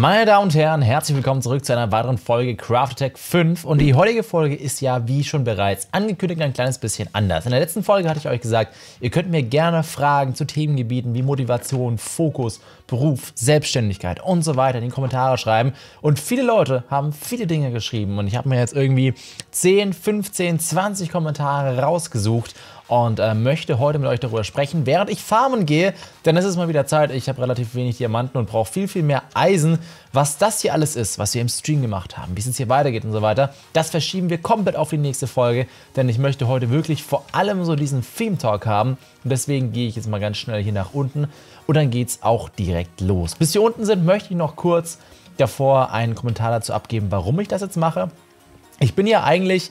Meine Damen und Herren, herzlich willkommen zurück zu einer weiteren Folge Craft Attack 5. Und die heutige Folge ist ja, wie schon bereits angekündigt, ein kleines bisschen anders. In der letzten Folge hatte ich euch gesagt, ihr könnt mir gerne Fragen zu Themengebieten wie Motivation, Fokus, Beruf, Selbstständigkeit und so weiter in die Kommentare schreiben. Und viele Leute haben viele Dinge geschrieben und ich habe mir jetzt irgendwie 10, 15, 20 Kommentare rausgesucht und möchte heute mit euch darüber sprechen, während ich farmen gehe, denn es ist mal wieder Zeit. Ich habe relativ wenig Diamanten und brauche viel, viel mehr Eisen. Was das hier alles ist, was wir im Stream gemacht haben, wie es jetzt hier weitergeht und so weiter, das verschieben wir komplett auf die nächste Folge, denn ich möchte heute wirklich vor allem so diesen Theme-Talk haben. Und deswegen gehe ich jetzt mal ganz schnell hier nach unten und dann geht es auch direkt los. Bis wir unten sind, möchte ich noch kurz davor einen Kommentar dazu abgeben, warum ich das jetzt mache. Ich bin ja eigentlich...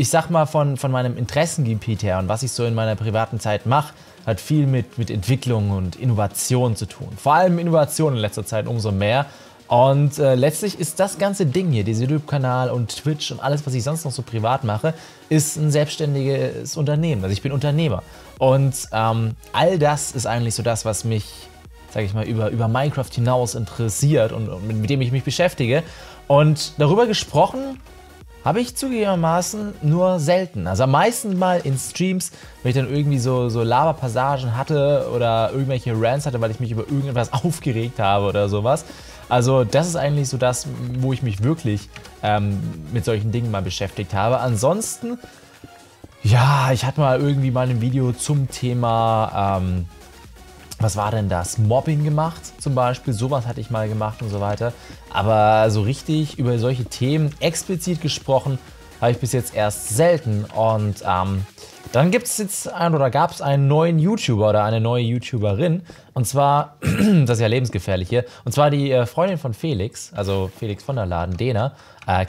Ich sag mal, von meinem Interessengebiet her und was ich so in meiner privaten Zeit mache, hat viel mit Entwicklung und Innovation zu tun. Vor allem Innovation in letzter Zeit umso mehr. Und letztlich ist das ganze Ding hier, dieser YouTube-Kanal und Twitch und alles, was ich sonst noch so privat mache, ist ein selbstständiges Unternehmen. Also ich bin Unternehmer. Und all das ist eigentlich so das, was mich, sag ich mal, über Minecraft hinaus interessiert und mit dem ich mich beschäftige. Und darüber gesprochen habe ich zugegebenermaßen nur selten. Also am meisten mal in Streams, wenn ich dann irgendwie so Laberpassagen hatte oder irgendwelche Rants hatte, weil ich mich über irgendetwas aufgeregt habe oder sowas. Also das ist eigentlich so das, wo ich mich wirklich mit solchen Dingen mal beschäftigt habe. Ansonsten, ja, ich hatte mal irgendwie mal ein Video zum Thema, was war denn das? Mobbing gemacht zum Beispiel, sowas hatte ich mal gemacht und so weiter. Aber so richtig über solche Themen explizit gesprochen habe ich bis jetzt erst selten. Und dann gibt es jetzt gab es einen neuen YouTuber oder eine neue YouTuberin. Und zwar, das ist ja lebensgefährlich hier, und zwar die Freundin von Felix, also Felix von der Laden, Dner.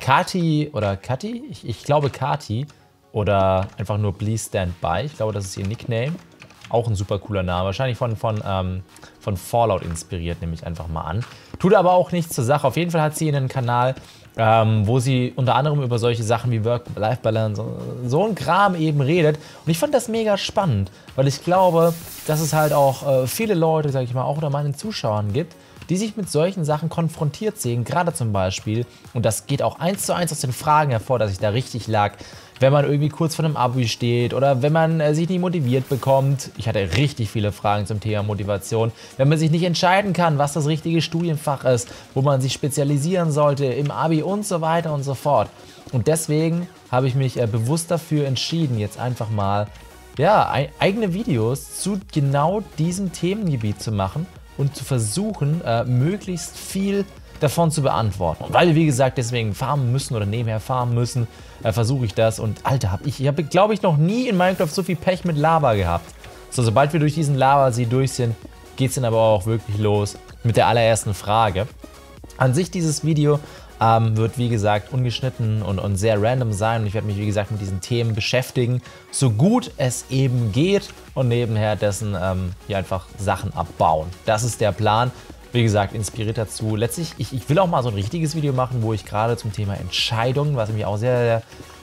Kati oder Kati? Ich glaube Kati oder einfach nur Please Stand By. Ich glaube, das ist ihr Nickname. Auch ein super cooler Name, wahrscheinlich von Fallout inspiriert, nehme ich einfach mal an. Tut aber auch nichts zur Sache. Auf jeden Fall hat sie einen Kanal, wo sie unter anderem über solche Sachen wie Work-Life-Balance, so ein Kram eben redet. Und ich fand das mega spannend, weil ich glaube, dass es halt auch viele Leute, sag ich mal, auch unter meinen Zuschauern gibt, die sich mit solchen Sachen konfrontiert sehen, gerade zum Beispiel, und das geht auch 1:1 aus den Fragen hervor, dass ich da richtig lag, wenn man irgendwie kurz vor einem Abi steht oder wenn man sich nicht motiviert bekommt. Ich hatte richtig viele Fragen zum Thema Motivation. Wenn man sich nicht entscheiden kann, was das richtige Studienfach ist, wo man sich spezialisieren sollte im Abi und so weiter und so fort. Und deswegen habe ich mich bewusst dafür entschieden, jetzt einfach mal ja, eigene Videos zu genau diesem Themengebiet zu machen und zu versuchen, möglichst viel davon zu beantworten. Und weil wir, wie gesagt, deswegen farmen müssen oder nebenher farmen müssen, versuche ich das. Und Alter, ich habe, glaube ich, noch nie in Minecraft so viel Pech mit Lava gehabt. So, sobald wir durch diesen Lavasee durch sind, geht es dann aber auch wirklich los mit der allerersten Frage. An sich dieses Video wird, wie gesagt, ungeschnitten und sehr random sein. Und ich werde mich, wie gesagt, mit diesen Themen beschäftigen, so gut es eben geht. Und nebenher dessen hier einfach Sachen abbauen. Das ist der Plan. Wie gesagt, inspiriert dazu. Letztlich, ich will auch mal so ein richtiges Video machen, wo ich gerade zum Thema Entscheidungen, was mich auch sehr,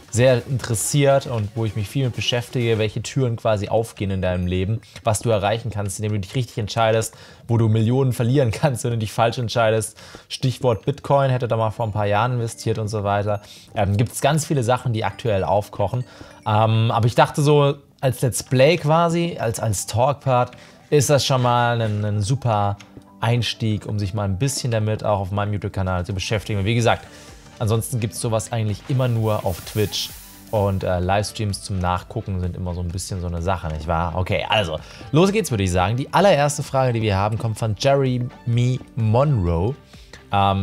sehr interessiert und wo ich mich viel mit beschäftige, welche Türen quasi aufgehen in deinem Leben, was du erreichen kannst, indem du dich richtig entscheidest, wo du Millionen verlieren kannst, wenn du dich falsch entscheidest. Stichwort Bitcoin, hätte da mal vor ein paar Jahren investiert und so weiter. Gibt es ganz viele Sachen, die aktuell aufkochen. Aber ich dachte so, als Let's Play quasi, als Talkpart, ist das schon mal ein super Einstieg, um sich mal ein bisschen damit auch auf meinem YouTube-Kanal zu beschäftigen. Und wie gesagt, ansonsten gibt es sowas eigentlich immer nur auf Twitch und Livestreams zum Nachgucken sind immer so ein bisschen so eine Sache, nicht wahr? Okay, also, los geht's, würde ich sagen. Die allererste Frage, die wir haben, kommt von Jeremy Monroe.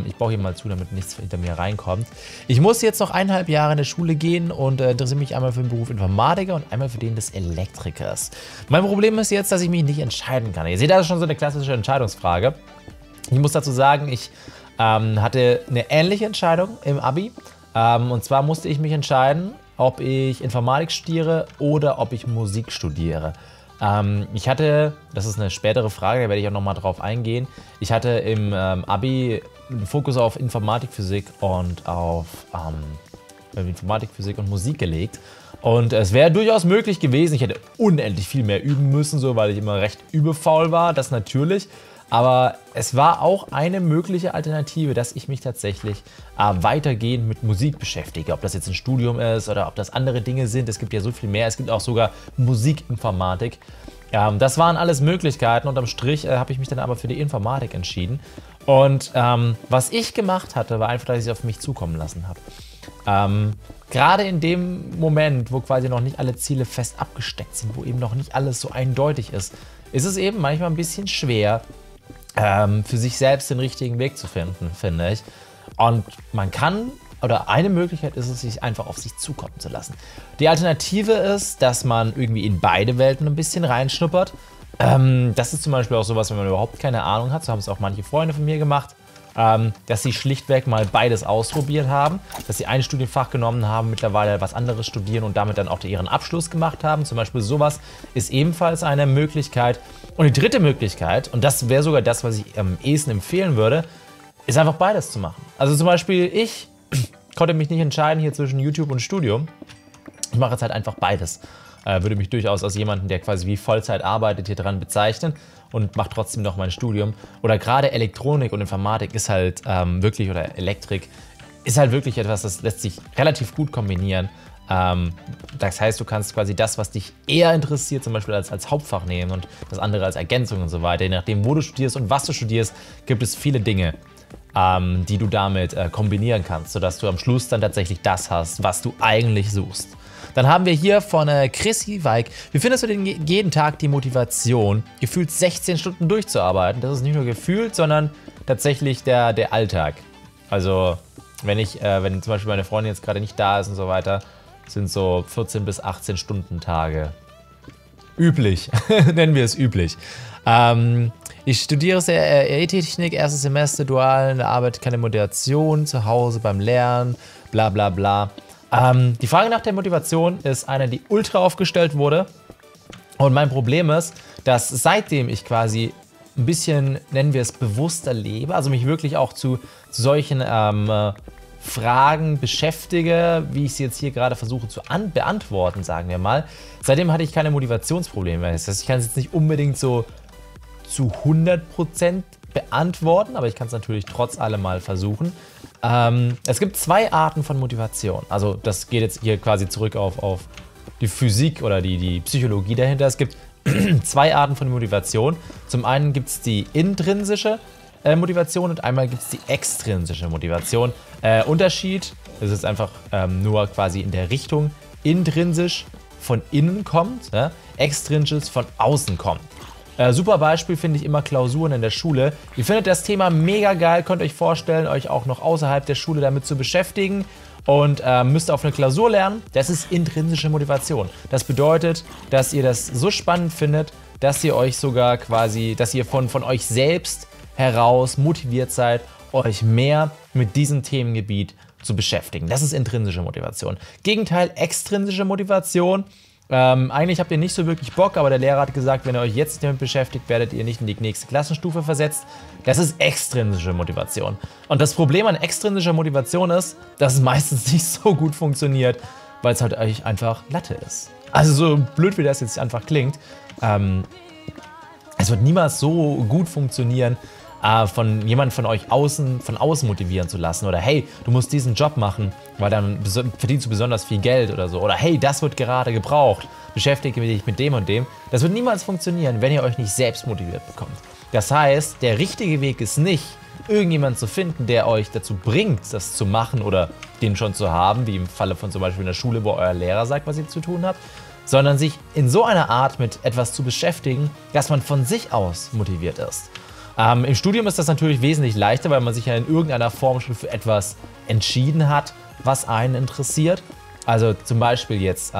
Ich baue hier mal zu, damit nichts hinter mir reinkommt. Ich muss jetzt noch 1,5 Jahre in der Schule gehen und interessiere mich einmal für den Beruf Informatiker und einmal für den des Elektrikers. Mein Problem ist jetzt, dass ich mich nicht entscheiden kann. Ihr seht, das ist schon so eine klassische Entscheidungsfrage. Ich muss dazu sagen, ich hatte eine ähnliche Entscheidung im Abi. Und zwar musste ich mich entscheiden, ob ich Informatik studiere oder ob ich Musik studiere. Ich hatte, das ist eine spätere Frage, da werde ich auch nochmal drauf eingehen, ich hatte im Abi einen Fokus auf Informatik, Physik und auf Informatik, Physik und Musik gelegt. Und es wäre durchaus möglich gewesen, ich hätte unendlich viel mehr üben müssen, so, weil ich immer recht übefaul war, das natürlich. Aber es war auch eine mögliche Alternative, dass ich mich tatsächlich weitergehend mit Musik beschäftige. Ob das jetzt ein Studium ist oder ob das andere Dinge sind. Es gibt ja so viel mehr. Es gibt auch sogar Musikinformatik. Das waren alles Möglichkeiten und am Strich habe ich mich dann aber für die Informatik entschieden. Und was ich gemacht hatte, war einfach, dass ich sie auf mich zukommen lassen habe. Gerade in dem Moment, wo quasi noch nicht alle Ziele fest abgesteckt sind, wo eben noch nicht alles so eindeutig ist, ist es eben manchmal ein bisschen schwer, für sich selbst den richtigen Weg zu finden, finde ich. Und man kann, oder eine Möglichkeit ist es, sich einfach auf sich zukommen zu lassen. Die Alternative ist, dass man irgendwie in beide Welten ein bisschen reinschnuppert. Das ist zum Beispiel auch sowas, wenn man überhaupt keine Ahnung hat, so haben es auch manche Freunde von mir gemacht, dass sie schlichtweg mal beides ausprobiert haben, dass sie ein Studienfach genommen haben, mittlerweile was anderes studieren und damit dann auch ihren Abschluss gemacht haben. Zum Beispiel sowas ist ebenfalls eine Möglichkeit. Und die dritte Möglichkeit, und das wäre sogar das, was ich am ehesten empfehlen würde, ist einfach beides zu machen. Also zum Beispiel ich konnte mich nicht entscheiden hier zwischen YouTube und Studium. Ich mache jetzt halt einfach beides. Würde mich durchaus als jemanden, der quasi wie Vollzeit arbeitet, hier dran bezeichnen und macht trotzdem noch mein Studium. Oder gerade Elektronik und Informatik ist halt wirklich, oder Elektrik, ist halt wirklich etwas, das lässt sich relativ gut kombinieren. Das heißt, du kannst quasi das, was dich eher interessiert, zum Beispiel als Hauptfach nehmen und das andere als Ergänzung und so weiter. Je nachdem, wo du studierst und was du studierst, gibt es viele Dinge, die du damit kombinieren kannst, sodass du am Schluss dann tatsächlich das hast, was du eigentlich suchst. Dann haben wir hier von Chrissy Weick: Wie findest du denn jeden Tag die Motivation, gefühlt 16 Stunden durchzuarbeiten? Das ist nicht nur gefühlt, sondern tatsächlich der Alltag. Also wenn zum Beispiel meine Freundin jetzt gerade nicht da ist und so weiter, sind so 14 bis 18 Stunden Tage üblich, nennen wir es üblich. Ich studiere E-Technik, erstes Semester, dual, in der Arbeit keine Motivation, zu Hause beim Lernen, bla bla bla. Die Frage nach der Motivation ist eine, die ultra aufgestellt wurde. Und mein Problem ist, dass seitdem ich quasi ein bisschen, nennen wir es, bewusster lebe, also mich wirklich auch zu solchen Fragen beschäftige, wie ich sie jetzt hier gerade versuche zu beantworten, sagen wir mal. Seitdem hatte ich keine Motivationsprobleme mehr. Das heißt, ich kann es jetzt nicht unbedingt so zu 100% beantworten, aber ich kann es natürlich trotz allem mal versuchen. Es gibt zwei Arten von Motivation. Also das geht jetzt hier quasi zurück auf die Physik oder die Psychologie dahinter. Es gibt zwei Arten von Motivation. Zum einen gibt es die intrinsische Motivation und einmal gibt es die extrinsische Motivation. Unterschied, das ist einfach nur quasi in der Richtung: intrinsisch von innen kommt, ne? Extrinsisch von außen kommt. Super Beispiel finde ich immer Klausuren in der Schule. Ihr findet das Thema mega geil, könnt euch vorstellen, euch auch noch außerhalb der Schule damit zu beschäftigen und müsst auf eine Klausur lernen. Das ist intrinsische Motivation. Das bedeutet, dass ihr das so spannend findet, dass ihr euch sogar quasi, dass ihr von euch selbst heraus motiviert seid, euch mehr mit diesem Themengebiet zu beschäftigen. Das ist intrinsische Motivation. Gegenteil, extrinsische Motivation. Eigentlich habt ihr nicht so wirklich Bock, aber der Lehrer hat gesagt, wenn ihr euch jetzt damit beschäftigt, werdet ihr nicht in die nächste Klassenstufe versetzt. Das ist extrinsische Motivation. Und das Problem an extrinsischer Motivation ist, dass es meistens nicht so gut funktioniert, weil es halt eigentlich einfach Latte ist. Also so blöd, wie das jetzt einfach klingt, es wird niemals so gut funktionieren, von jemandem von euch außen, von außen motivieren zu lassen. Oder hey, du musst diesen Job machen, weil dann verdienst du besonders viel Geld oder so. Oder hey, das wird gerade gebraucht, beschäftige dich mit dem und dem. Das wird niemals funktionieren, wenn ihr euch nicht selbst motiviert bekommt. Das heißt, der richtige Weg ist nicht, irgendjemanden zu finden, der euch dazu bringt, das zu machen oder den schon zu haben, wie im Falle von zum Beispiel in der Schule, wo euer Lehrer sagt, was ihr zu tun habt, sondern sich in so einer Art mit etwas zu beschäftigen, dass man von sich aus motiviert ist. Im Studium ist das natürlich wesentlich leichter, weil man sich ja in irgendeiner Form schon für etwas entschieden hat, was einen interessiert. Also zum Beispiel jetzt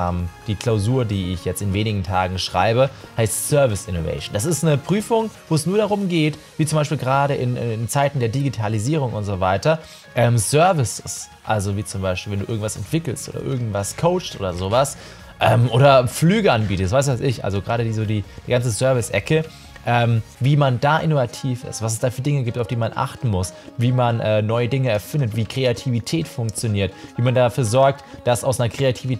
die Klausur, die ich jetzt in wenigen Tagen schreibe, heißt Service Innovation. Das ist eine Prüfung, wo es nur darum geht, wie zum Beispiel gerade in Zeiten der Digitalisierung und so weiter, Services, also wie zum Beispiel, wenn du irgendwas entwickelst oder irgendwas coachst oder sowas, oder Flüge anbietest, was weiß ich, also gerade die ganze Service-Ecke. Wie man da innovativ ist, was es da für Dinge gibt, auf die man achten muss, wie man neue Dinge erfindet, wie Kreativität funktioniert, wie man dafür sorgt, dass aus einer kreativen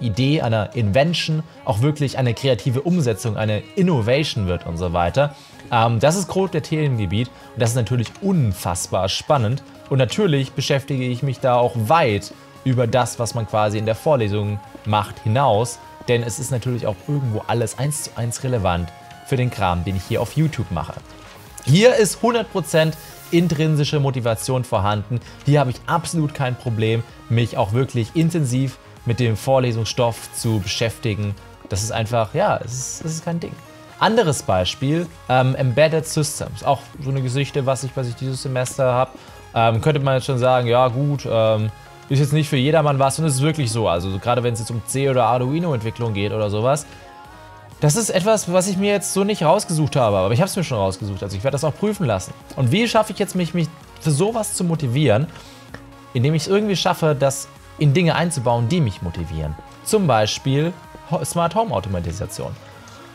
Idee, einer Invention, auch wirklich eine kreative Umsetzung, eine Innovation wird und so weiter. Das ist grob der Themengebiet und das ist natürlich unfassbar spannend. Und natürlich beschäftige ich mich da auch weit über das, was man quasi in der Vorlesung macht, hinaus. Denn es ist natürlich auch irgendwo alles 1:1 relevant für den Kram, den ich hier auf YouTube mache. Hier ist 100% intrinsische Motivation vorhanden. Hier habe ich absolut kein Problem, mich auch wirklich intensiv mit dem Vorlesungsstoff zu beschäftigen. Das ist einfach, ja, es ist kein Ding. Anderes Beispiel, Embedded Systems. Auch so eine Geschichte, was ich dieses Semester habe. Könnte man jetzt schon sagen, ja gut, ist jetzt nicht für jedermann was und es ist wirklich so. Also gerade wenn es jetzt um C- oder Arduino-Entwicklung geht oder sowas. Das ist etwas, was ich mir jetzt so nicht rausgesucht habe, aber ich habe es mir schon rausgesucht, also ich werde das auch prüfen lassen. Und wie schaffe ich jetzt mich für sowas zu motivieren? Indem ich es irgendwie schaffe, das in Dinge einzubauen, die mich motivieren. Zum Beispiel Smart Home Automatisation.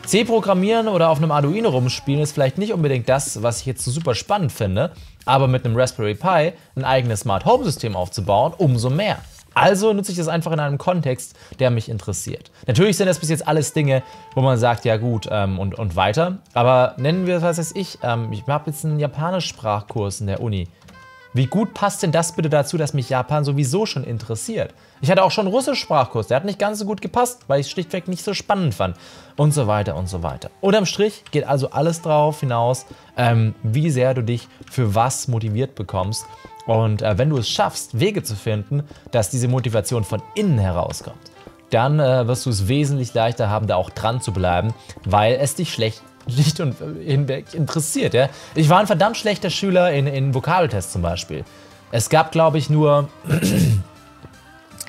C programmieren oder auf einem Arduino rumspielen ist vielleicht nicht unbedingt das, was ich jetzt so super spannend finde, aber mit einem Raspberry Pi ein eigenes Smart Home System aufzubauen, umso mehr. Also nutze ich das einfach in einem Kontext, der mich interessiert. Natürlich sind das bis jetzt alles Dinge, wo man sagt, ja gut, und weiter. Aber nennen wir, was weiß ich, ich habe jetzt einen Japanisch-Sprachkurs in der Uni. Wie gut passt denn das bitte dazu, dass mich Japan sowieso schon interessiert? Ich hatte auch schon einen Russisch-Sprachkurs, der hat nicht ganz so gut gepasst, weil ich es schlichtweg nicht so spannend fand. Und so weiter und so weiter. Unterm Strich geht also alles darauf hinaus, wie sehr du dich für was motiviert bekommst. Und wenn du es schaffst, Wege zu finden, dass diese Motivation von innen herauskommt, dann wirst du es wesentlich leichter haben, da auch dran zu bleiben, weil es dich schlicht und hinweg interessiert. Ja? Ich war ein verdammt schlechter Schüler in Vokabeltests zum Beispiel. Es gab, glaube ich, nur,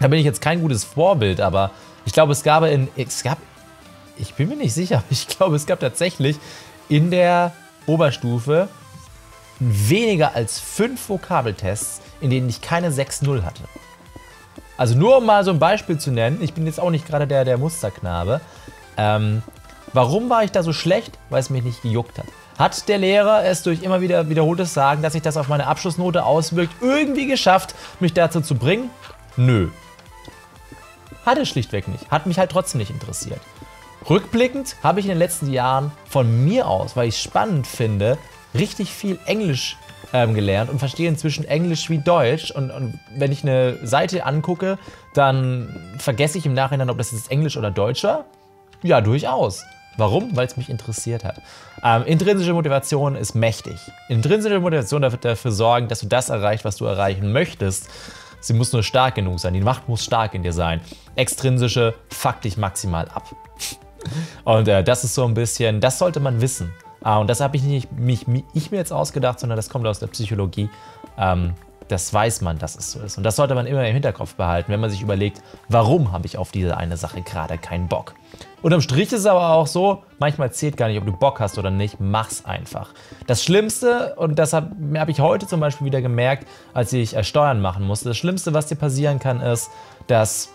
da bin ich jetzt kein gutes Vorbild, aber ich glaube, ich bin mir nicht sicher, aber ich glaube, es gab tatsächlich in der Oberstufe weniger als 5 Vokabeltests, in denen ich keine 6,0 hatte. Also nur um mal so ein Beispiel zu nennen, ich bin jetzt auch nicht gerade der Musterknabe. Warum war ich da so schlecht? Weil es mich nicht gejuckt hat. Hat der Lehrer es durch immer wieder wiederholtes Sagen, dass sich das auf meine Abschlussnote auswirkt, irgendwie geschafft, mich dazu zu bringen? Nö. Hat er schlichtweg nicht. Hat mich halt trotzdem nicht interessiert. Rückblickend habe ich in den letzten Jahren von mir aus, weil ich es spannend finde, richtig viel Englisch gelernt und verstehe inzwischen Englisch wie Deutsch. Und wenn ich eine Seite angucke, dann vergesse ich im Nachhinein, ob das jetzt Englisch oder Deutsch war. Ja, durchaus. Warum? Weil es mich interessiert hat. Intrinsische Motivation ist mächtig. Intrinsische Motivation dafür sorgen, dass du das erreichst, was du erreichen möchtest. Sie muss nur stark genug sein. Die Macht muss stark in dir sein. Extrinsische fuck dich maximal ab. Und das ist so ein bisschen, das sollte man wissen. Und das habe ich nicht mir jetzt ausgedacht, sondern das kommt aus der Psychologie. Das weiß man, dass es so ist. Und das sollte man immer im Hinterkopf behalten, wenn man sich überlegt, warum habe ich auf diese eine Sache gerade keinen Bock. Unterm Strich ist es aber auch so, manchmal zählt gar nicht, ob du Bock hast oder nicht, mach's einfach. Das Schlimmste, und das habe ich heute zum Beispiel wieder gemerkt, als ich Steuern machen musste, das Schlimmste, was dir passieren kann, ist, dass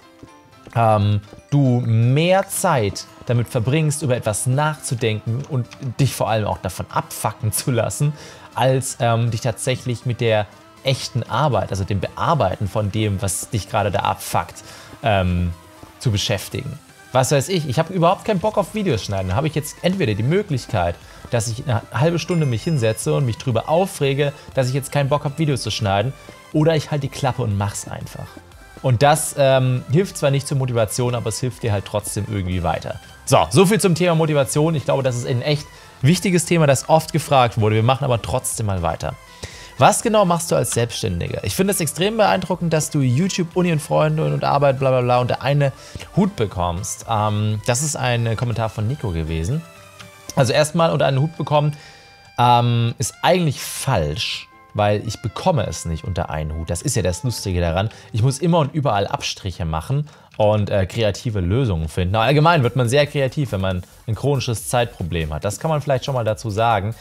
du mehr Zeit damit verbringst, über etwas nachzudenken und dich vor allem auch davon abfacken zu lassen, als dich tatsächlich mit der echten Arbeit, also dem Bearbeiten von dem, was dich gerade da abfuckt, zu beschäftigen. Was weiß ich, ich habe überhaupt keinen Bock auf Videos schneiden. Da habe ich jetzt entweder die Möglichkeit, dass ich eine halbe Stunde mich hinsetze und mich drüber aufrege, dass ich jetzt keinen Bock habe, Videos zu schneiden, oder ich halte die Klappe und mach's einfach. Und das hilft zwar nicht zur Motivation, aber es hilft dir halt trotzdem irgendwie weiter. So, soviel zum Thema Motivation. Ich glaube, das ist ein echt wichtiges Thema, das oft gefragt wurde. Wir machen aber trotzdem mal weiter. Was genau machst du als Selbstständiger? Ich finde es extrem beeindruckend, dass du YouTube, Uni und Freunde und Arbeit, bla bla bla, unter einen Hut bekommst. Das ist ein Kommentar von Nico gewesen. Also erstmal unter einen Hut bekommen ist eigentlich falsch, weil ich bekomme es nicht unter einen Hut. Das ist ja das Lustige daran. Ich muss immer und überall Abstriche machen und kreative Lösungen finden. Na, allgemein wird man sehr kreativ, wenn man ein chronisches Zeitproblem hat. Das kann man vielleicht schon mal dazu sagen.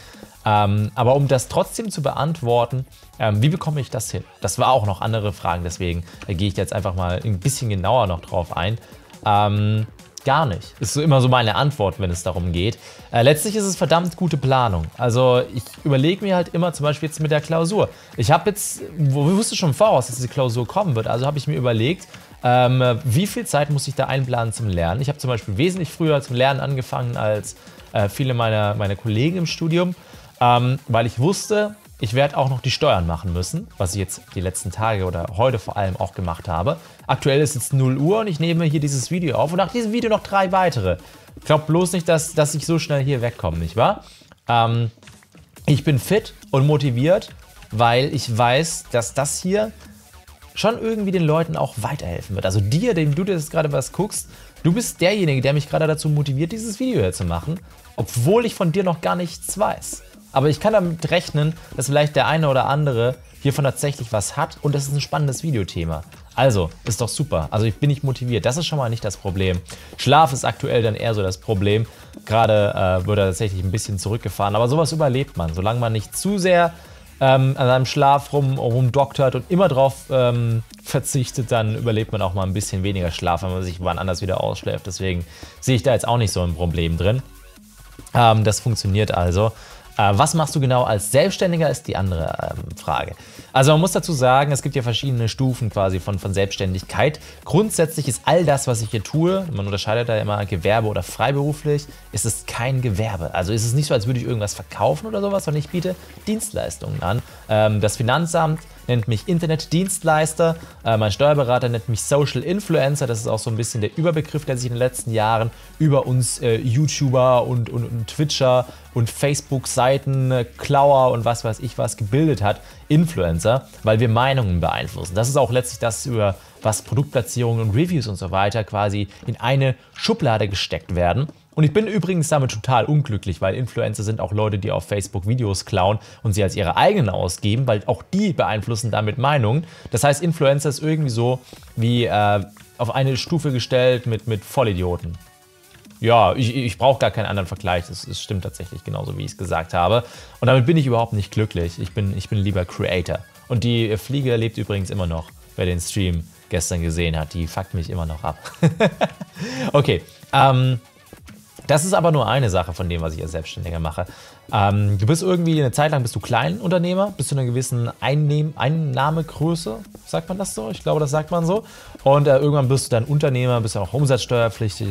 Aber um das trotzdem zu beantworten, wie bekomme ich das hin? Das war auch noch andere Fragen, deswegen gehe ich jetzt einfach mal ein bisschen genauer noch drauf ein. Gar nicht. Ist so immer so meine Antwort, wenn es darum geht. Letztlich ist es verdammt gute Planung. Also ich überlege mir halt immer, zum Beispiel jetzt mit der Klausur. Ich habe jetzt, wusste schon voraus, dass diese Klausur kommen wird, also habe ich mir überlegt, wie viel Zeit muss ich da einplanen zum Lernen. Ich habe zum Beispiel wesentlich früher zum Lernen angefangen als viele meiner Kollegen im Studium, weil ich wusste, ich werde auch noch die Steuern machen müssen, was ich jetzt die letzten Tage oder heute vor allem auch gemacht habe. Aktuell ist jetzt 0 Uhr und ich nehme hier dieses Video auf und nach diesem Video noch 3 weitere. Ich glaube bloß nicht, dass ich so schnell hier wegkomme, nicht wahr? Ich bin fit und motiviert, weil ich weiß, dass das hier schon irgendwie den Leuten auch weiterhelfen wird. Also dir, dem du dir jetzt gerade was guckst, du bist derjenige, der mich gerade dazu motiviert, dieses Video hier zu machen, obwohl ich von dir noch gar nichts weiß. Aber ich kann damit rechnen, dass vielleicht der eine oder andere hiervon tatsächlich was hat und das ist ein spannendes Videothema. Also, ist doch super. Also ich bin nicht motiviert. Das ist schon mal nicht das Problem. Schlaf ist aktuell dann eher so das Problem. Gerade wird er tatsächlich ein bisschen zurückgefahren. Aber sowas überlebt man, solange man nicht zu sehr an seinem Schlaf rumdoktert und immer drauf verzichtet, dann überlebt man auch mal ein bisschen weniger Schlaf, wenn man sich wann anders wieder ausschläft. Deswegen sehe ich da jetzt auch nicht so ein Problem drin. Das funktioniert also. Was machst du genau als Selbstständiger, ist die andere Frage. Also man muss dazu sagen, es gibt ja verschiedene Stufen quasi von Selbstständigkeit. Grundsätzlich ist all das, was ich hier tue, man unterscheidet da immer Gewerbe oder freiberuflich, ist es kein Gewerbe. Also ist es nicht so, als würde ich irgendwas verkaufen oder sowas, sondern ich biete Dienstleistungen an. Das Finanzamt nennt mich Internetdienstleister, mein Steuerberater nennt mich Social Influencer, das ist auch so ein bisschen der Überbegriff, der sich in den letzten Jahren über uns YouTuber und Twitcher und Facebook-Seiten, Klauer und was weiß ich was gebildet hat, Influencer, weil wir Meinungen beeinflussen. Das ist auch letztlich das, über was Produktplatzierungen und Reviews und so weiter quasi in eine Schublade gesteckt werden. Und ich bin übrigens damit total unglücklich, weil Influencer sind auch Leute, die auf Facebook Videos klauen und sie als ihre eigenen ausgeben, weil auch die beeinflussen damit Meinungen. Das heißt, Influencer ist irgendwie so wie auf eine Stufe gestellt mit Vollidioten. Ja, ich brauche gar keinen anderen Vergleich, es stimmt tatsächlich genauso, wie ich es gesagt habe. Und damit bin ich überhaupt nicht glücklich, ich bin lieber Creator. Und die Fliege lebt übrigens immer noch, wer den Stream gestern gesehen hat, die fuckt mich immer noch ab. Okay, das ist aber nur eine Sache von dem, was ich als Selbstständiger mache. Du bist irgendwie eine Zeit lang, bist du Kleinunternehmer, bist du einer gewissen Einnahmegröße, sagt man das so? Ich glaube, das sagt man so. Und irgendwann bist du dann Unternehmer, bist dann auch umsatzsteuerpflichtig,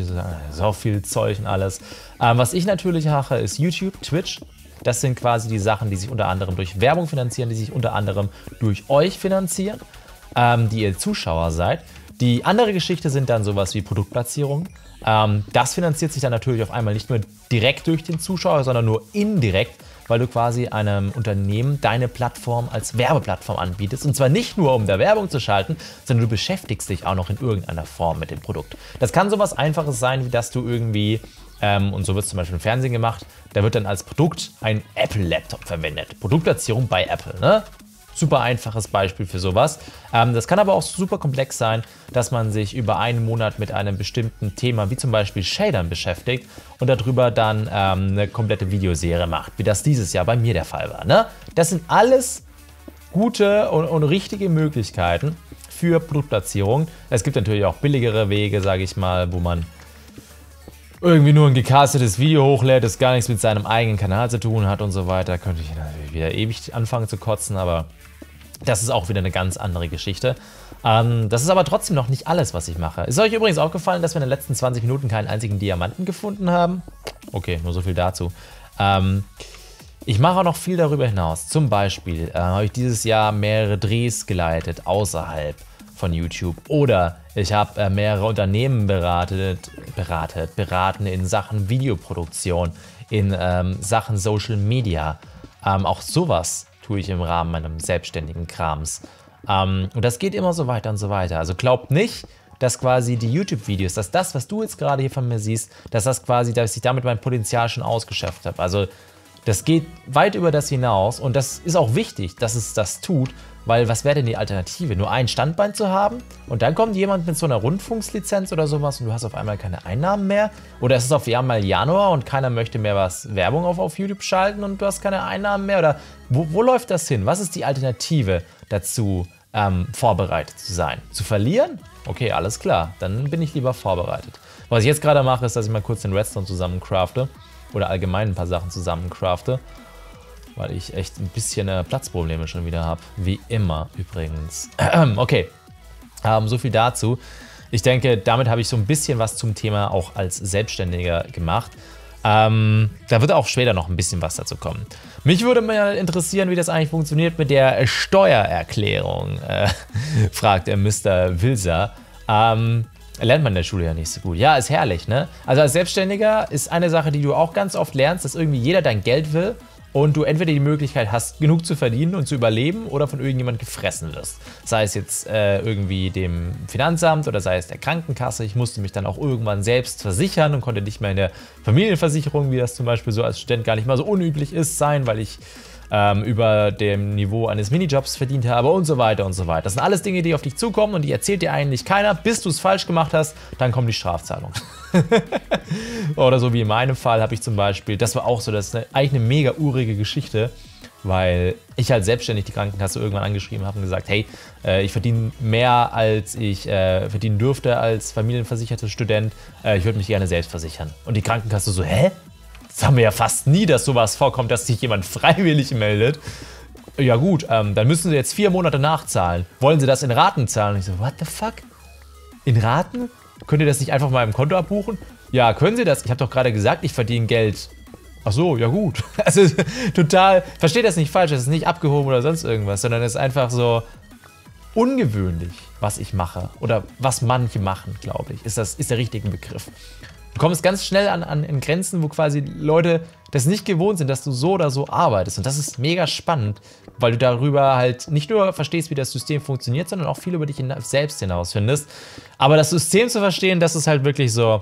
so viel Zeug und alles. Was ich natürlich mache, ist YouTube, Twitch. Das sind quasi die Sachen, die sich unter anderem durch Werbung finanzieren, die sich unter anderem durch euch finanzieren, die ihr Zuschauer seid. Die andere Geschichte sind dann sowas wie Produktplatzierungen. Das finanziert sich dann natürlich auf einmal nicht nur direkt durch den Zuschauer, sondern nur indirekt, weil du quasi einem Unternehmen deine Plattform als Werbeplattform anbietest. Und zwar nicht nur, um da Werbung zu schalten, sondern du beschäftigst dich auch noch in irgendeiner Form mit dem Produkt. Das kann sowas Einfaches sein, wie dass du irgendwie, und so wird es zum Beispiel im Fernsehen gemacht, da wird dann als Produkt ein Apple-Laptop verwendet. Produktplatzierung bei Apple, ne? Super einfaches Beispiel für sowas. Das kann aber auch super komplex sein, dass man sich über einen Monat mit einem bestimmten Thema, wie zum Beispiel Shadern, beschäftigt und darüber dann eine komplette Videoserie macht, wie das dieses Jahr bei mir der Fall war. Ne? Das sind alles gute und richtige Möglichkeiten für Produktplatzierung. Es gibt natürlich auch billigere Wege, sage ich mal, wo man irgendwie nur ein gecastetes Video hochlädt, das gar nichts mit seinem eigenen Kanal zu tun hat und so weiter. Könnte ich natürlich wieder ewig anfangen zu kotzen, aber das ist auch wieder eine ganz andere Geschichte. Das ist aber trotzdem noch nicht alles, was ich mache. Ist euch übrigens aufgefallen, dass wir in den letzten 20 Minuten keinen einzigen Diamanten gefunden haben? Okay, nur so viel dazu. Ich mache auch noch viel darüber hinaus. Zum Beispiel habe ich dieses Jahr mehrere Drehs geleitet außerhalb von YouTube oder ich habe mehrere Unternehmen beraten in Sachen Videoproduktion, in Sachen Social Media. Auch sowas tue ich im Rahmen meines selbstständigen Krams. Und das geht immer so weiter und so weiter. Also glaubt nicht, dass quasi die YouTube-Videos, dass das, was du jetzt gerade hier von mir siehst, dass ich damit mein Potenzial schon ausgeschöpft habe. Also das geht weit über das hinaus und das ist auch wichtig, dass es das tut, weil was wäre denn die Alternative? Nur ein Standbein zu haben und dann kommt jemand mit so einer Rundfunkslizenz oder sowas und du hast auf einmal keine Einnahmen mehr? Oder es ist auf einmal Januar und keiner möchte mehr was Werbung auf YouTube schalten und du hast keine Einnahmen mehr? Oder wo läuft das hin? Was ist die Alternative dazu, vorbereitet zu sein? Zu verlieren? Okay, alles klar, dann bin ich lieber vorbereitet. Was ich jetzt gerade mache, ist, dass ich mal kurz den Redstone zusammen crafte oder allgemein ein paar Sachen zusammen crafte, weil ich echt ein bisschen Platzprobleme schon wieder habe. Wie immer übrigens. Okay, so viel dazu. Ich denke, damit habe ich so ein bisschen was zum Thema auch als Selbstständiger gemacht. Da wird auch später noch ein bisschen was dazu kommen. Mich würde mal interessieren, wie das eigentlich funktioniert mit der Steuererklärung, fragt Mr. Wilser. Lernt man in der Schule ja nicht so gut. Ja, ist herrlich, ne? Also als Selbstständiger ist eine Sache, die du auch ganz oft lernst, dass irgendwie jeder dein Geld will und du entweder die Möglichkeit hast, genug zu verdienen und zu überleben oder von irgendjemand gefressen wirst. Sei es jetzt irgendwie dem Finanzamt oder sei es der Krankenkasse. Ich musste mich dann auch irgendwann selbst versichern und konnte nicht mehr in der Familienversicherung, wie das zum Beispiel so als Student gar nicht mal so unüblich ist, sein, weil ich über dem Niveau eines Minijobs verdient habe und so weiter und so weiter. Das sind alles Dinge, die auf dich zukommen und die erzählt dir eigentlich keiner, bis du es falsch gemacht hast, dann kommt die Strafzahlung. Oder so wie in meinem Fall habe ich zum Beispiel, das war auch so, das ist eigentlich eine mega urige Geschichte, weil ich halt selbstständig die Krankenkasse irgendwann angeschrieben habe und gesagt, hey, ich verdiene mehr, als ich verdienen dürfte als familienversicherter Student, ich würde mich gerne selbst versichern. Und die Krankenkasse so, hä? Das haben wir ja fast nie, dass sowas vorkommt, dass sich jemand freiwillig meldet. Ja gut, dann müssen Sie jetzt 4 Monate nachzahlen. Wollen Sie das in Raten zahlen? Und ich so, what the fuck? In Raten? Könnt ihr das nicht einfach mal im Konto abbuchen? Ja, können Sie das? Ich habe doch gerade gesagt, ich verdiene Geld. Ach so, ja gut. Also total, versteht das nicht falsch, das ist nicht abgehoben oder sonst irgendwas, sondern es ist einfach so ungewöhnlich, was ich mache. Oder was manche machen, glaube ich, ist der richtige Begriff. Du kommst ganz schnell an Grenzen, wo quasi Leute das nicht gewohnt sind, dass du so oder so arbeitest. Und das ist mega spannend, weil du darüber halt nicht nur verstehst, wie das System funktioniert, sondern auch viel über dich selbst hinausfindest. Aber das System zu verstehen, das ist halt wirklich so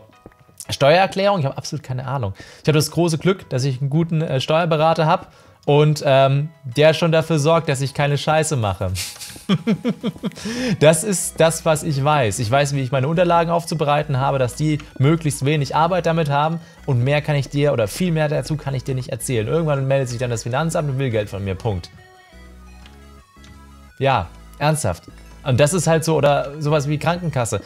Steuererklärung. Ich habe absolut keine Ahnung. Ich habe das große Glück, dass ich einen guten Steuerberater habe und der schon dafür sorgt, dass ich keine Scheiße mache. Das ist das, was ich weiß. Ich weiß, wie ich meine Unterlagen aufzubereiten habe, dass die möglichst wenig Arbeit damit haben und mehr kann ich dir oder viel mehr dazu kann ich dir nicht erzählen. Irgendwann meldet sich dann das Finanzamt und will Geld von mir, Punkt. Ja, ernsthaft. Und das ist halt so, oder sowas wie Krankenkasse.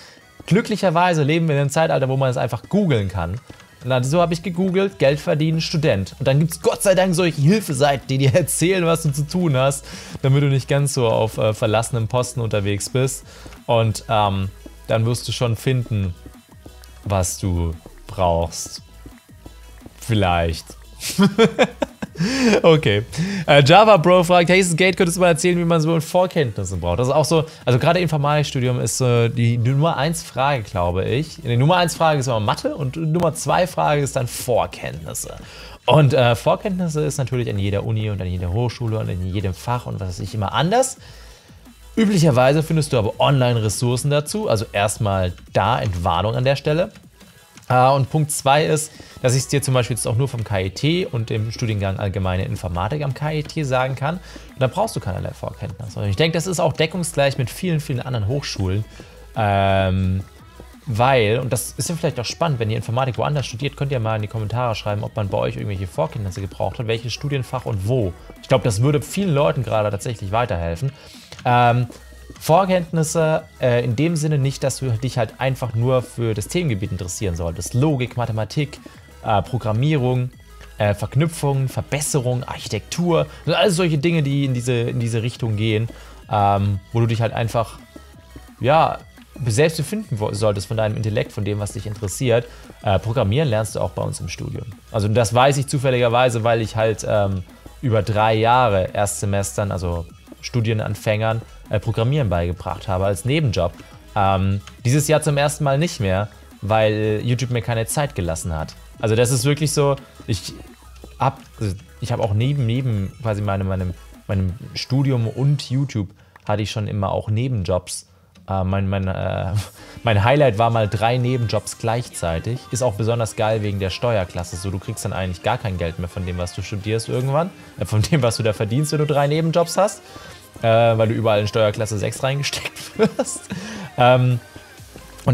Glücklicherweise leben wir in einem Zeitalter, wo man es einfach googeln kann. Na, so habe ich gegoogelt, Geld verdienen, Student. Und dann gibt es Gott sei Dank solche Hilfeseiten, die dir erzählen, was du zu tun hast, damit du nicht ganz so auf verlassenem Posten unterwegs bist. Und dann wirst du schon finden, was du brauchst. Vielleicht. Okay. Java Bro fragt, hey, Gate, könntest du mal erzählen, wie man so Vorkenntnissen braucht? Das ist auch so, also gerade Informatikstudium ist die Nummer 1 Frage, glaube ich. Die Nummer 1 Frage ist immer Mathe und Nummer 2 Frage ist dann Vorkenntnisse. Und Vorkenntnisse ist natürlich an jeder Uni und an jeder Hochschule und in jedem Fach und was weiß ich immer anders. Üblicherweise findest du aber Online-Ressourcen dazu, also erstmal da Entwarnung an der Stelle. Und Punkt 2 ist, dass ich es dir zum Beispiel jetzt auch nur vom KIT und dem Studiengang Allgemeine Informatik am KIT sagen kann. Und da brauchst du keinerlei Vorkenntnisse. Und ich denke, das ist auch deckungsgleich mit vielen, vielen anderen Hochschulen. Weil, und das ist ja vielleicht auch spannend, wenn ihr Informatik woanders studiert, könnt ihr mal in die Kommentare schreiben, ob man bei euch irgendwelche Vorkenntnisse gebraucht hat, welches Studienfach und wo. Ich glaube, das würde vielen Leuten gerade tatsächlich weiterhelfen. Vorkenntnisse in dem Sinne nicht, dass du dich halt einfach nur für das Themengebiet interessieren solltest. Logik, Mathematik, Programmierung, Verknüpfungen, Verbesserung, Architektur. Alles solche Dinge, die in diese Richtung gehen, wo du dich halt einfach, ja, selbst befinden solltest von deinem Intellekt, von dem, was dich interessiert. Programmieren lernst du auch bei uns im Studium. Also das weiß ich zufälligerweise, weil ich halt über 3 Jahre Erstsemestern, also Studienanfängern, Programmieren beigebracht habe als Nebenjob. Dieses Jahr zum ersten Mal nicht mehr, weil YouTube mir keine Zeit gelassen hat. Also das ist wirklich so, ich hab auch neben quasi meinem Studium und YouTube hatte ich schon immer auch Nebenjobs. Mein Highlight war mal 3 Nebenjobs gleichzeitig. Ist auch besonders geil wegen der Steuerklasse. So, du kriegst dann eigentlich gar kein Geld mehr von dem, was du studierst irgendwann. Von dem, was du da verdienst, wenn du 3 Nebenjobs hast. Weil du überall in Steuerklasse 6 reingesteckt wirst. Und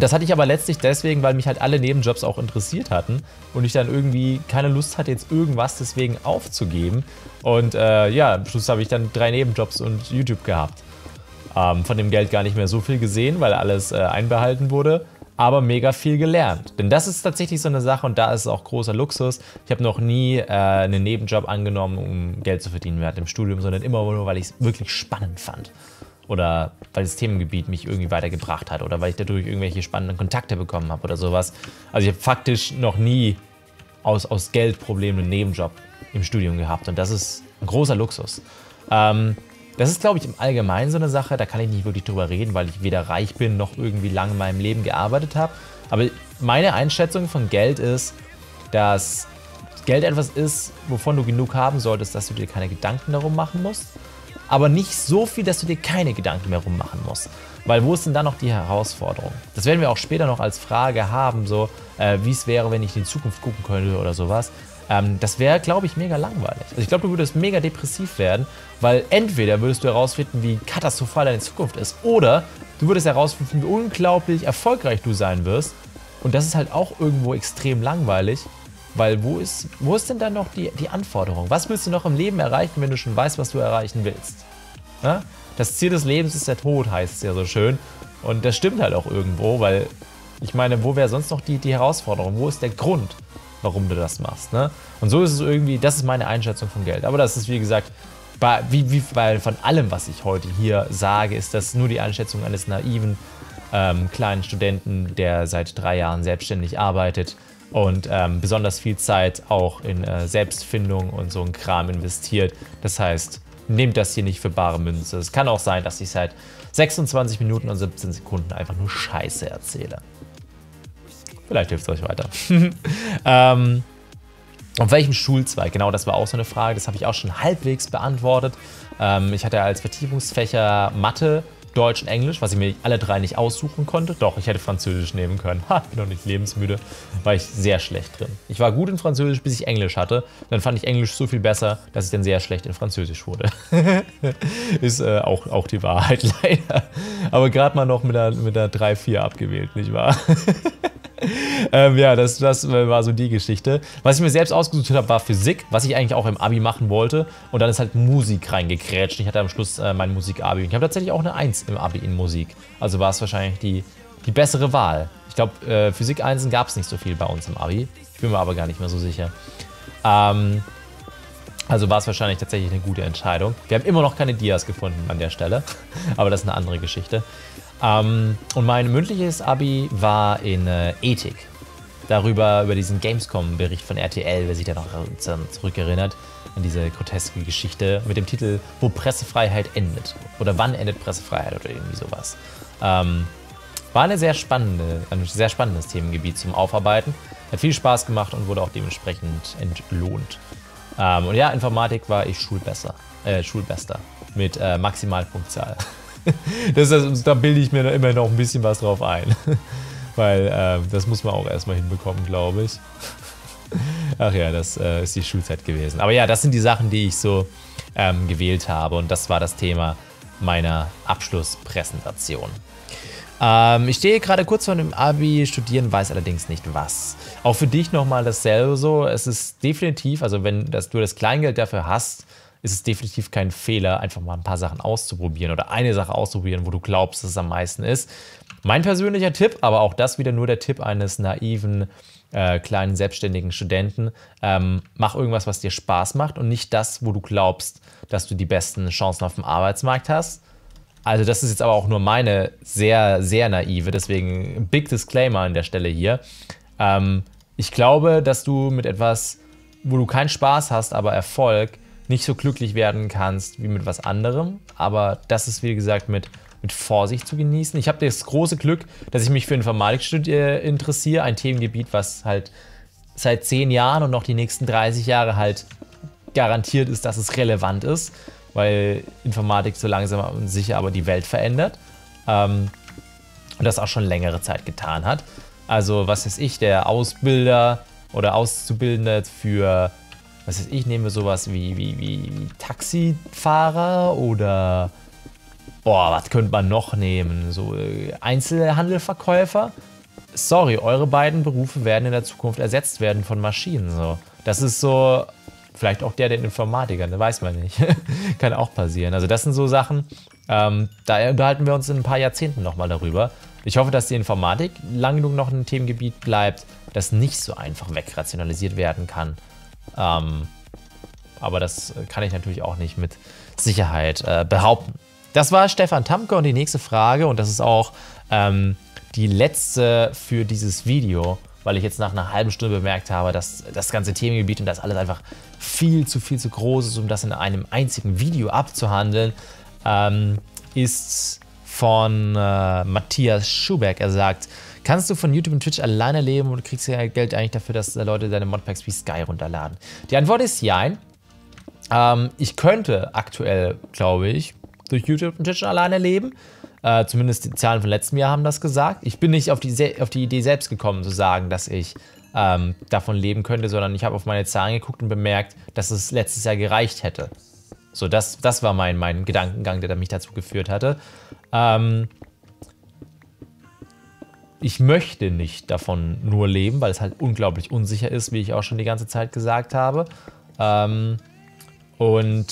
das hatte ich aber letztlich deswegen, weil mich halt alle Nebenjobs auch interessiert hatten und ich dann irgendwie keine Lust hatte, jetzt irgendwas deswegen aufzugeben. Und ja, am Schluss habe ich dann 3 Nebenjobs und YouTube gehabt. Von dem Geld gar nicht mehr so viel gesehen, weil alles einbehalten wurde, aber mega viel gelernt. Denn das ist tatsächlich so eine Sache und da ist es auch großer Luxus. Ich habe noch nie einen Nebenjob angenommen, um Geld zu verdienen während dem Studium, sondern immer nur, weil ich es wirklich spannend fand. Oder weil das Themengebiet mich irgendwie weitergebracht hat oder weil ich dadurch irgendwelche spannenden Kontakte bekommen habe oder sowas. Also ich habe faktisch noch nie aus Geldproblemen einen Nebenjob im Studium gehabt. Und das ist ein großer Luxus. Das ist, glaube ich, im Allgemeinen so eine Sache, da kann ich nicht wirklich drüber reden, weil ich weder reich bin, noch irgendwie lange in meinem Leben gearbeitet habe. Aber meine Einschätzung von Geld ist, dass Geld etwas ist, wovon du genug haben solltest, dass du dir keine Gedanken darum machen musst. Aber nicht so viel, dass du dir keine Gedanken mehr drum machen musst. Weil wo ist denn da noch die Herausforderung? Das werden wir auch später noch als Frage haben, so wie es wäre, wenn ich in die Zukunft gucken könnte oder sowas. Das wäre, glaube ich, mega langweilig. Also ich glaube, du würdest mega depressiv werden, weil entweder würdest du herausfinden, wie katastrophal deine Zukunft ist, oder du würdest herausfinden, wie unglaublich erfolgreich du sein wirst. Und das ist halt auch irgendwo extrem langweilig, weil wo ist denn dann noch die Anforderung? Was willst du noch im Leben erreichen, wenn du schon weißt, was du erreichen willst? Ja? Das Ziel des Lebens ist der Tod, heißt es ja so schön. Und das stimmt halt auch irgendwo, weil ich meine, wo wäre sonst noch die Herausforderung? Wo ist der Grund, warum du das machst? Ne? Und so ist es irgendwie, das ist meine Einschätzung von Geld. Aber das ist, wie gesagt, wie von allem, was ich heute hier sage, ist das nur die Einschätzung eines naiven, kleinen Studenten, der seit 3 Jahren selbstständig arbeitet und besonders viel Zeit auch in Selbstfindung und so ein Kram investiert. Das heißt, nehmt das hier nicht für bare Münze. Es kann auch sein, dass ich seit 26 Minuten und 17 Sekunden einfach nur Scheiße erzähle. Vielleicht hilft es euch weiter. Auf welchem Schulzweig? Genau, das war auch so eine Frage. Das habe ich auch schon halbwegs beantwortet. Ich hatte als Vertiefungsfächer Mathe, Deutsch und Englisch, was ich mir alle 3 nicht aussuchen konnte. Doch, ich hätte Französisch nehmen können. Ha, ich bin noch nicht lebensmüde. War ich sehr schlecht drin. Ich war gut in Französisch, bis ich Englisch hatte. Dann fand ich Englisch so viel besser, dass ich dann sehr schlecht in Französisch wurde. Ist auch die Wahrheit, leider. Aber gerade mal noch mit der 3-4 abgewählt, nicht wahr? Ja, das war so die Geschichte. Was ich mir selbst ausgesucht habe, war Physik, was ich eigentlich auch im Abi machen wollte. Und dann ist halt Musik reingekrätscht. Ich hatte am Schluss mein Musik-Abi. Und ich habe tatsächlich auch eine 1 im Abi in Musik. Also war es wahrscheinlich die bessere Wahl. Ich glaube, Physik 1 gab es nicht so viel bei uns im Abi. Ich bin mir aber gar nicht mehr so sicher. Also war es wahrscheinlich tatsächlich eine gute Entscheidung. Wir haben immer noch keine Dias gefunden an der Stelle. Aber das ist eine andere Geschichte. Und mein mündliches Abi war in Ethik. Über diesen Gamescom-Bericht von RTL, wer sich da noch zurückerinnert, an diese groteske Geschichte mit dem Titel "Wo Pressefreiheit endet" oder "Wann endet Pressefreiheit" oder irgendwie sowas. War ein sehr spannendes Themengebiet zum Aufarbeiten. Hat viel Spaß gemacht und wurde auch dementsprechend entlohnt. Und ja, Informatik war ich Schulbester mit Maximalpunktzahl. Da bilde ich mir immer noch ein bisschen was drauf ein. Weil das muss man auch erstmal hinbekommen, glaube ich. Ach ja, das ist die Schulzeit gewesen. Aber ja, das sind die Sachen, die ich so gewählt habe. Und das war das Thema meiner Abschlusspräsentation. Ich stehe gerade kurz vor dem Abi, studieren weiß allerdings nicht was. Auch für dich nochmal dasselbe so. Es ist definitiv, also wenn du das Kleingeld dafür hast, ist es definitiv kein Fehler, einfach mal ein paar Sachen auszuprobieren oder eine Sache auszuprobieren, wo du glaubst, dass es am meisten ist. Mein persönlicher Tipp, aber auch das wieder nur der Tipp eines naiven, kleinen, selbstständigen Studenten, mach irgendwas, was dir Spaß macht und nicht das, wo du glaubst, dass du die besten Chancen auf dem Arbeitsmarkt hast. Also das ist jetzt aber auch nur meine sehr, sehr naive, deswegen big Disclaimer an der Stelle hier. Ich glaube, dass du mit etwas, wo du keinen Spaß hast, aber Erfolg, nicht so glücklich werden kannst wie mit was anderem, aber das ist, wie gesagt, mit Vorsicht zu genießen. Ich habe das große Glück, dass ich mich für Informatik interessiere, ein Themengebiet, was halt seit 10 Jahren und noch die nächsten 30 Jahre halt garantiert ist, dass es relevant ist, weil Informatik so langsam und sicher aber die Welt verändert und das auch schon längere Zeit getan hat. Also was weiß ich, der Ausbilder oder Auszubildende für was weiß ich, nehmen wir sowas wie Taxifahrer oder boah, was könnte man noch nehmen? So Einzelhandelverkäufer? Sorry, eure beiden Berufe werden in der Zukunft ersetzt werden von Maschinen. So. Das ist so, vielleicht auch der Informatiker, ne? Weiß man nicht. Kann auch passieren. Also das sind so Sachen, da unterhalten wir uns in ein paar Jahrzehnten nochmal darüber. Ich hoffe, dass die Informatik lang genug noch ein Themengebiet bleibt, das nicht so einfach wegrationalisiert werden kann. Aber das kann ich natürlich auch nicht mit Sicherheit behaupten. Das war Stefan Tamke und die nächste Frage, und das ist auch die letzte für dieses Video, weil ich jetzt nach einer halben Stunde bemerkt habe, dass das ganze Themengebiet und das alles einfach viel zu groß ist, um das in einem einzigen Video abzuhandeln, ist von Matthias Schuberg. Er sagt, kannst du von YouTube und Twitch alleine leben und kriegst ja Geld eigentlich dafür, dass Leute deine Modpacks wie Sky runterladen? Die Antwort ist jein. Ich könnte aktuell, glaube ich, durch YouTube und Twitch alleine leben. Zumindest die Zahlen von letztem Jahr haben das gesagt. Ich bin nicht auf die Idee selbst gekommen, zu sagen, dass ich davon leben könnte, sondern ich habe auf meine Zahlen geguckt und bemerkt, dass es letztes Jahr gereicht hätte. So, das war mein Gedankengang, der mich dazu geführt hatte. Ich möchte nicht davon nur leben, weil es halt unglaublich unsicher ist, wie ich auch schon die ganze Zeit gesagt habe. Und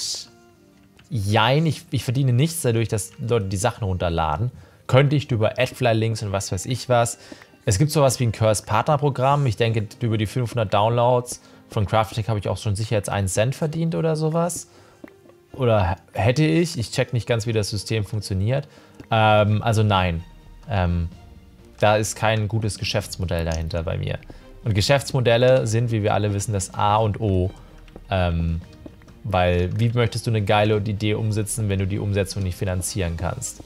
jein, ich verdiene nichts dadurch, dass Leute die Sachen runterladen. Könnte ich über Adfly-Links und was weiß ich was. Es gibt sowas wie ein Curse-Partner-Programm. Ich denke, über die 500 Downloads von CraftTech habe ich auch schon sicher jetzt einen Cent verdient oder sowas. Oder hätte ich. Ich check nicht ganz, wie das System funktioniert. Also nein. Da ist kein gutes Geschäftsmodell dahinter bei mir. Und Geschäftsmodelle sind, wie wir alle wissen, das A und O. Weil, wie möchtest du eine geile Idee umsetzen, wenn du die Umsetzung nicht finanzieren kannst?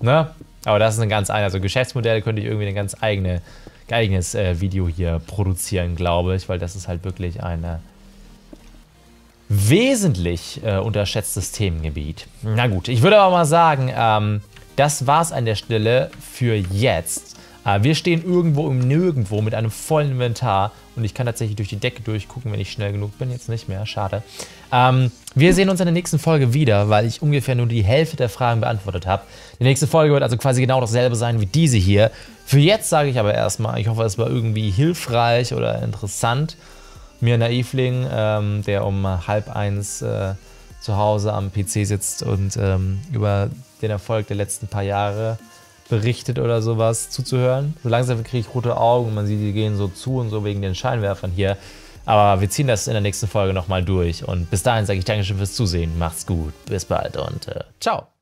Ne? Aber das ist eine ganz eigene, also Geschäftsmodelle könnte ich irgendwie ein ganz eigenes Video hier produzieren, glaube ich, weil das ist halt wirklich ein wesentlich unterschätztes Themengebiet. Na gut, ich würde aber mal sagen, das war's an der Stelle für jetzt. Wir stehen irgendwo im Nirgendwo mit einem vollen Inventar und ich kann tatsächlich durch die Decke durchgucken, wenn ich schnell genug bin. Jetzt nicht mehr, schade. Wir sehen uns in der nächsten Folge wieder, weil ich ungefähr nur die Hälfte der Fragen beantwortet habe. Die nächste Folge wird also quasi genau dasselbe sein wie diese hier. Für jetzt sage ich aber erstmal, ich hoffe, es war irgendwie hilfreich oder interessant. Mir Naivling, der um 12:30 zu Hause am PC sitzt und über den Erfolg der letzten paar Jahre berichtet oder sowas, zuzuhören. So langsam kriege ich rote Augen und man sieht, die gehen so zu und so wegen den Scheinwerfern hier. Aber wir ziehen das in der nächsten Folge nochmal durch. Und bis dahin sage ich Dankeschön fürs Zusehen. Macht's gut, bis bald und ciao.